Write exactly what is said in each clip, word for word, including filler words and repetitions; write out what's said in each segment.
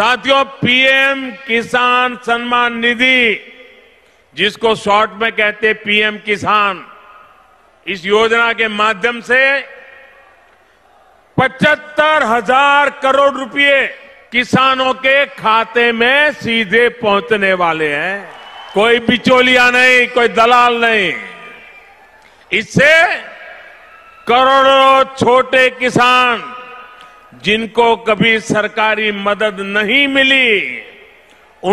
साथियों, पीएम किसान सम्मान निधि, जिसको शॉर्ट में कहते हैं पीएम किसान, इस योजना के माध्यम से पचहत्तर हजार करोड़ रुपए किसानों के खाते में सीधे पहुंचने वाले हैं। कोई बिचौलिया नहीं, कोई दलाल नहीं। इससे करोड़ों छोटे किसान जिनको कभी सरकारी मदद नहीं मिली,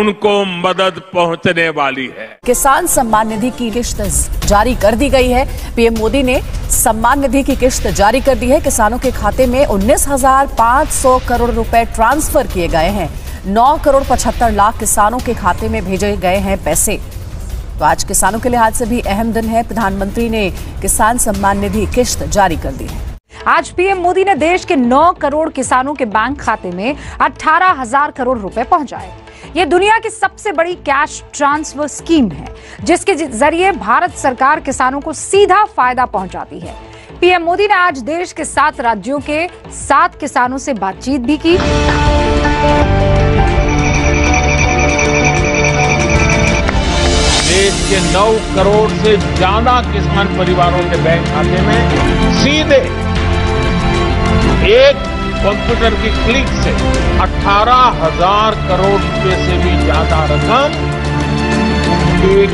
उनको मदद पहुंचने वाली है। किसान सम्मान निधि की किश्त जारी कर दी गई है। पीएम मोदी ने सम्मान निधि की किश्त जारी कर दी है। किसानों के खाते में उन्नीस हजार पाँच सौ करोड़ रुपए ट्रांसफर किए गए हैं। नौ करोड़ पचहत्तर लाख किसानों के खाते में भेजे गए हैं पैसे। तो आज किसानों के लिहाज से भी अहम दिन है। प्रधानमंत्री ने किसान सम्मान निधि किश्त जारी कर दी है। आज पीएम मोदी ने देश के नौ करोड़ किसानों के बैंक खाते में अठारह हजार करोड़ रुपए पहुंचाए। ये दुनिया की सबसे बड़ी कैश ट्रांसफर स्कीम है, जिसके जरिए भारत सरकार किसानों को सीधा फायदा पहुंचाती है। पीएम मोदी ने आज देश के सात राज्यों के सात किसानों से बातचीत भी की। देश के नौ करोड़ से ज्यादा किसान परिवारों के बैंक खाते में सीधे एक कंप्यूटर की क्लिक से अठारह हजार करोड़ रुपए से भी ज्यादा रकम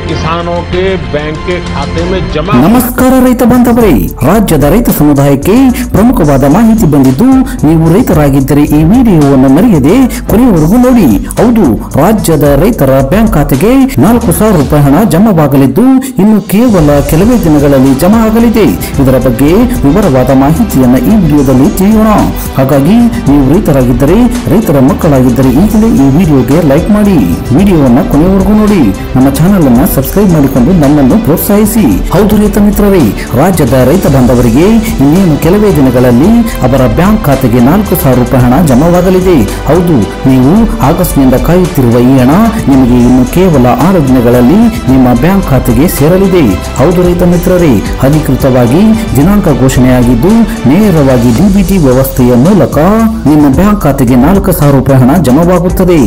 किसानों के बैंक के खाते में जमा। नमस्कार रैत बांधवरे, राज्यद रैत समुदायಕ್ಕೆ ಪ್ರಮುಖವಾದ ಮಾಹಿತಿ ಬಂದಿದ್ದು, ನೀವು ರೈತರಾಗಿದ್ದರೆ ಈ ವಿಡಿಯೋವನ್ನು ಮರೆಯದೆ ಕೊನೆಯವರೆಗೂ ನೋಡಿ। ಹೌದು, ರಾಜ್ಯದ ರೈತರ ಬ್ಯಾಂಕ್ ಖಾತೆಗೆ ನಾಲ್ಕು ಸಾವಿರ ರೂಪಾಯಿ ಹಣ ಜಮಾವಾಗಲಿದ್ದು, ಇನ್ನು ಕೇವಲ ಕೆಲವೇ ದಿನಗಳಲ್ಲಿ ಜಮಾ ಆಗಲಿದೆ। ಇದರ ಬಗ್ಗೆ ವಿವರವಾದ ಮಾಹಿತಿಯನ್ನು ಈ ವಿಡಿಯೋದಲ್ಲಿ ತಿಳಿಯೋಣ। ಹಾಗಾಗಿ ನೀವು ರೈತರಾಗಿದ್ದರೆ, ರೈತರ ಮಕ್ಕಳಾಗಿದ್ದರೆ ಈಗಲೇ ಈ ವಿಡಿಯೋಗೆ ಲೈಕ್ ಮಾಡಿ, ವಿಡಿಯೋವನ್ನು ಕೊನೆಯವರೆಗೂ ನೋಡಿ, ನಮ್ಮ ಚಾನೆಲ್ ಅನ್ನು ಸಬ್ಸ್ಕ್ರೈಬ್ ಮಾಡಿಕೊಂಡು ನನ್ನನ್ನು ಪ್ರೋತ್ಸಾಹಿಸಿ। ಹೌದು ರೈತ ಮಿತ್ರರೇ, ರಾಜ್ಯದ ರೈತ ಬಾಂಧವರಿಗೆ ಇನ್ನೇನು ಕೆಲವೇ ದಿನಗಳಲ್ಲಿ ಅವರ ಬ್ಯಾಂಕ್ ಖಾತೆಗೆ ನಾಲ್ಕು ಸಾವಿರ ರೂಪಾಯಿ ಹಣ ಜಮಾವಾಗಲಿದೆ। ಹೌದು, ನೀವು ಆಗಸ್ಟ್ನಿಂದ ಕಾಯುತ್ತಿರುವ ಈ ಹಣ ನಿಮಗೆ ಇನ್ನು ಕೇವಲ ಆರು ದಿನಗಳಲ್ಲಿ ನಿಮ್ಮ ಬ್ಯಾಂಕ್ ಖಾತೆಗೆ ಸೇರಲಿದೆ। ಹೌದು ರೈತ ಮಿತ್ರರೇ, ಅಧಿಕೃತವಾಗಿ ದಿನಾಂಕ ಘೋಷಣೆಯಾಗಿದ್ದು, ನೇರವಾಗಿ ಡಿಬಿಟಿ ವ್ಯವಸ್ಥೆಯ ಮೂಲಕ ನಿಮ್ಮ ಬ್ಯಾಂಕ್ ಖಾತೆಗೆ ನಾಲ್ಕು ಸಾವಿರ ರೂಪಾಯಿ ಹಣ ಜಮಾವಾಗುತ್ತದೆ।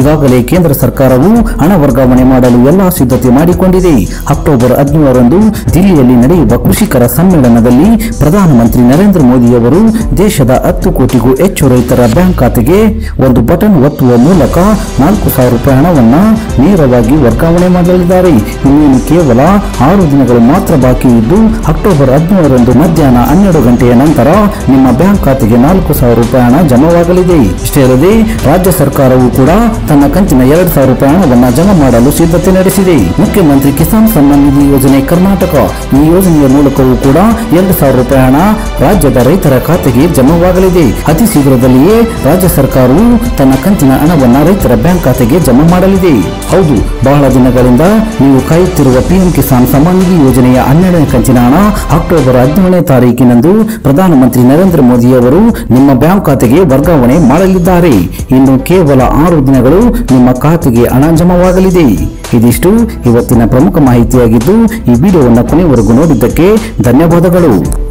ಈಗಾಗಲೇ ಕೇಂದ್ರ ಸರ್ಕಾರವು ಹಣ ವರ್ಗಾವಣೆ ಮಾಡಲು ಎಲ್ಲ ಸಿದ್ಧತೆ ಮಾಡಿಕೊಂಡಿದೆ। ಅಕ್ಟೋಬರ್ ಹದಿನೇಳರಂದು ದಿಲ್ಲಿಯಲ್ಲಿ ನಡೆಯುವ ಕೃಷಿಕರ ಸಮ್ಮೇಳನದಲ್ಲಿ ಪ್ರಧಾನಮಂತ್ರಿ ನರೇಂದ್ರ ಮೋದಿ ಅವರು ದೇಶದ ಹತ್ತು ಕೋಟಿಗೂ ಹೆಚ್ಚು ರೈತರ ಬ್ಯಾಂಕ್ ಖಾತೆಗೆ ಒಂದು ಬಟನ್ ಒತ್ತುವ ಮೂಲಕ ನಾಲ್ಕು ಸಾವಿರ ರೂಪಾಯಿ ಹಣವನ್ನು ನೇರವಾಗಿ ವರ್ಗಾವಣೆ ಮಾಡಲಿದ್ದಾರೆ। ಇನ್ನೇನು ಕೇವಲ ಆರು ದಿನಗಳು ಮಾತ್ರ ಬಾಕಿ ಇದ್ದು, ಅಕ್ಟೋಬರ್ ಹದಿನೇಳರಂದು ಮಧ್ಯಾಹ್ನ ಹನ್ನೆರಡು ಗಂಟೆಯ ನಂತರ ನಿಮ್ಮ ಬ್ಯಾಂಕ್ ಖಾತೆಗೆ ನಾಲ್ಕು ಸಾವಿರ ರೂಪಾಯಿ ಹಣ ಜಮಾವಾಗಲಿದೆ। ಇಷ್ಟೇ ಅಲ್ಲದೆ ರಾಜ್ಯ ಸರ್ಕಾರವು ಕೂಡ ತನ್ನ ಕಂತಿನ ಎರಡು ಸಾವಿರ ರೂಪಾಯಿ ಹಣವನ್ನು ಜಮಾ ಮಾಡಲು ಸಿದ್ಧತೆ ನಡೆಸಿದೆ। ಮುಖ್ಯಮಂತ್ರಿ ಕಿಸಾನ್ ಸಮ್ಮಾನ್ ನಿಧಿ ಯೋಜನೆ ಕರ್ನಾಟಕ, ಈ ಯೋಜನೆಯ ಮೂಲಕವೂ ಕೂಡ ಎರಡು ಸಾವಿರ ರೂಪಾಯಿ ಹಣ ರಾಜ್ಯದ ರೈತರ ಖಾತೆಗೆ ಜಮಾವಾಗಲಿದೆ। ಅತಿ ಶೀಘ್ರದಲ್ಲಿಯೇ ರಾಜ್ಯ ಸರ್ಕಾರವು ತನ್ನ ಕಂತಿನ ಹಣವನ್ನು ರೈತರ ಬ್ಯಾಂಕ್ ಖಾತೆಗೆ ಜಮಾ ಮಾಡಲಿದೆ। ಹೌದು, ಬಹಳ ದಿನಗಳಿಂದ ನೀವು ಕಾಯುತ್ತಿರುವ ಪಿಎಂ ಕಿಸಾನ್ ಸಮ್ಮಾನ್ ನಿಧಿ ಯೋಜನೆಯ ಹನ್ನೆರಡನೇ ಕಂತಿನ ಹಣ ಅಕ್ಟೋಬರ್ ಹದಿನೇಳನೇ ತಾರೀಕಿನಂದು ಪ್ರಧಾನಮಂತ್ರಿ ನರೇಂದ್ರ ಮೋದಿ ಅವರು ನಿಮ್ಮ ಬ್ಯಾಂಕ್ ಖಾತೆಗೆ ವರ್ಗಾವಣೆ ಮಾಡಲಿದ್ದಾರೆ। ಇನ್ನು ಕೇವಲ ಆರು ದಿನಗಳು ನಿಮ್ಮ ಖಾತೆಗೆ ಹಣ ಜಮಾವಾಗಲಿದೆ। ಇದಿಷ್ಟು ಇವತ್ತಿನ ಪ್ರಮುಖ ಮಾಹಿತಿಯಾಗಿದ್ದು, ಈ ವಿಡಿಯೋವನ್ನು ಕೊನೆವರೆಗೂ ನೋಡಿದ್ದಕ್ಕೆ ಧನ್ಯವಾದಗಳು।